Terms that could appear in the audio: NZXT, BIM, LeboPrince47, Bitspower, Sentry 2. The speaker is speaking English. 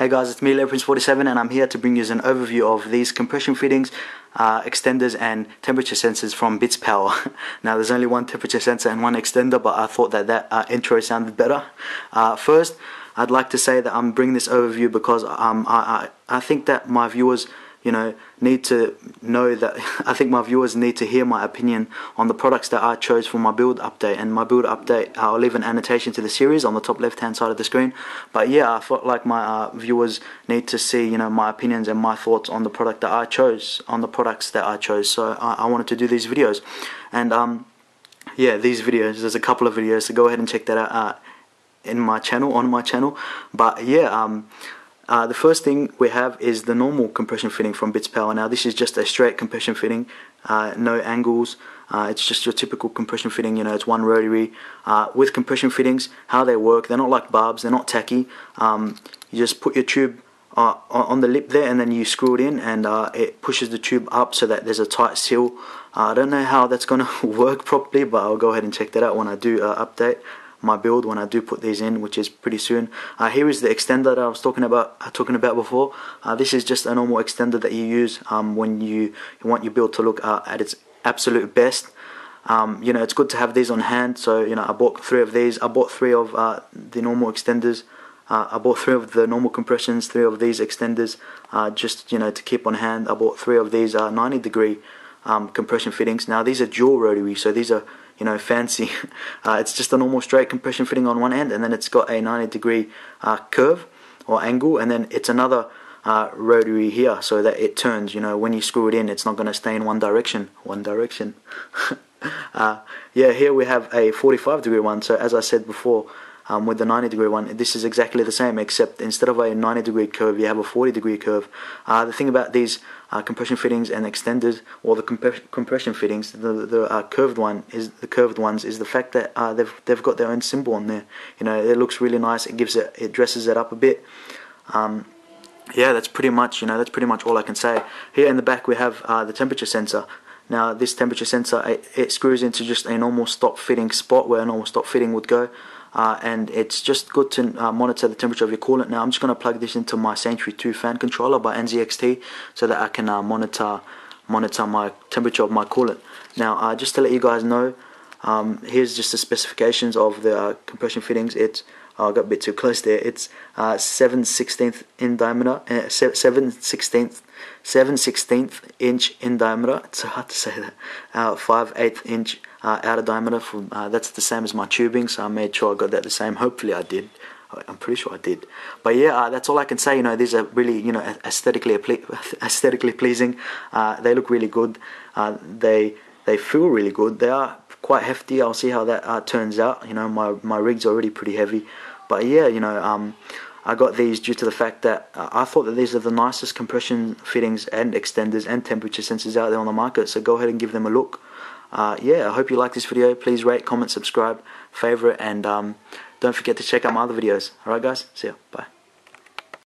Hey guys, it's me LeboPrince47 and I'm here to bring you an overview of these compression fittings, extenders and temperature sensors from Bitspower. Now there's only one temperature sensor and one extender, but I thought that intro sounded better. First, I'd like to say that I'm bringing this overview because I think that my viewers I think my viewers need to hear my opinion on the products that I chose for my build update. And my build update, I'll leave an annotation to the series on the top left hand side of the screen. But yeah, I felt like my viewers need to see, my opinions and my thoughts on the product that I chose, on the products that I chose. So I wanted to do these videos, and yeah, these videos. There's a couple of videos, so go ahead and check that out on my channel. But yeah, the first thing we have is the normal compression fitting from Bitspower. Now this is just a straight compression fitting, no angles, it's just your typical compression fitting, it's one rotary. With compression fittings, how they work, they're not like barbs, they're not tacky. You just put your tube on the lip there and then you screw it in, and it pushes the tube up so that there's a tight seal. I don't know how that's going to work properly, but I'll go ahead and check that out when I do update my build, when I do put these in, which is pretty soon. Here is the extender that I was talking about before. This is just a normal extender that you use when you want your build to look at its absolute best. It's good to have these on hand, so I bought three of these. I bought three of the normal extenders. I bought three of the normal compressions, three of these extenders, just to keep on hand. I bought three of these 90-degree compression fittings. Now these are dual rotary, so these are fancy. It's just a normal straight compression fitting on one end, and then it's got a 90-degree curve or angle, and then it's another rotary here so that it turns. When you screw it in, it's not going to stay in one direction. Yeah, here we have a 45-degree one. So as I said before, with the 90-degree one, this is exactly the same, except instead of a 90-degree curve, you have a 40-degree curve. The thing about these compression fittings and extenders, or the compression fittings, the curved ones, is the fact that they've got their own symbol on there. It looks really nice. It dresses it up a bit. Yeah, that's pretty much all I can say. Here in the back we have the temperature sensor. Now this temperature sensor, it screws into just a normal stop fitting spot where a normal stop fitting would go. And it's just good to monitor the temperature of your coolant. Now I'm just going to plug this into my Sentry 2 fan controller by NZXT so that I can monitor my temperature of my coolant. Now just to let you guys know, here's just the specifications of the compression fittings. I got a bit too close there. It's 7/16 in diameter, 7/16 inch in diameter. It's hard to say that. 5/8 inch outer diameter. That's the same as my tubing, so I made sure I got that the same. Hopefully I did. I'm pretty sure I did. But yeah, that's all I can say. These are really aesthetically pleasing. They look really good. They feel really good. They are quite hefty. I'll see how that turns out. My rig's already pretty heavy, but yeah, I got these due to the fact that I thought that these are the nicest compression fittings and extenders and temperature sensors out there on the market, so go ahead and give them a look. Yeah, I hope you like this video. Please rate, comment, subscribe, favorite, and don't forget to check out my other videos. Alright guys, see ya, bye.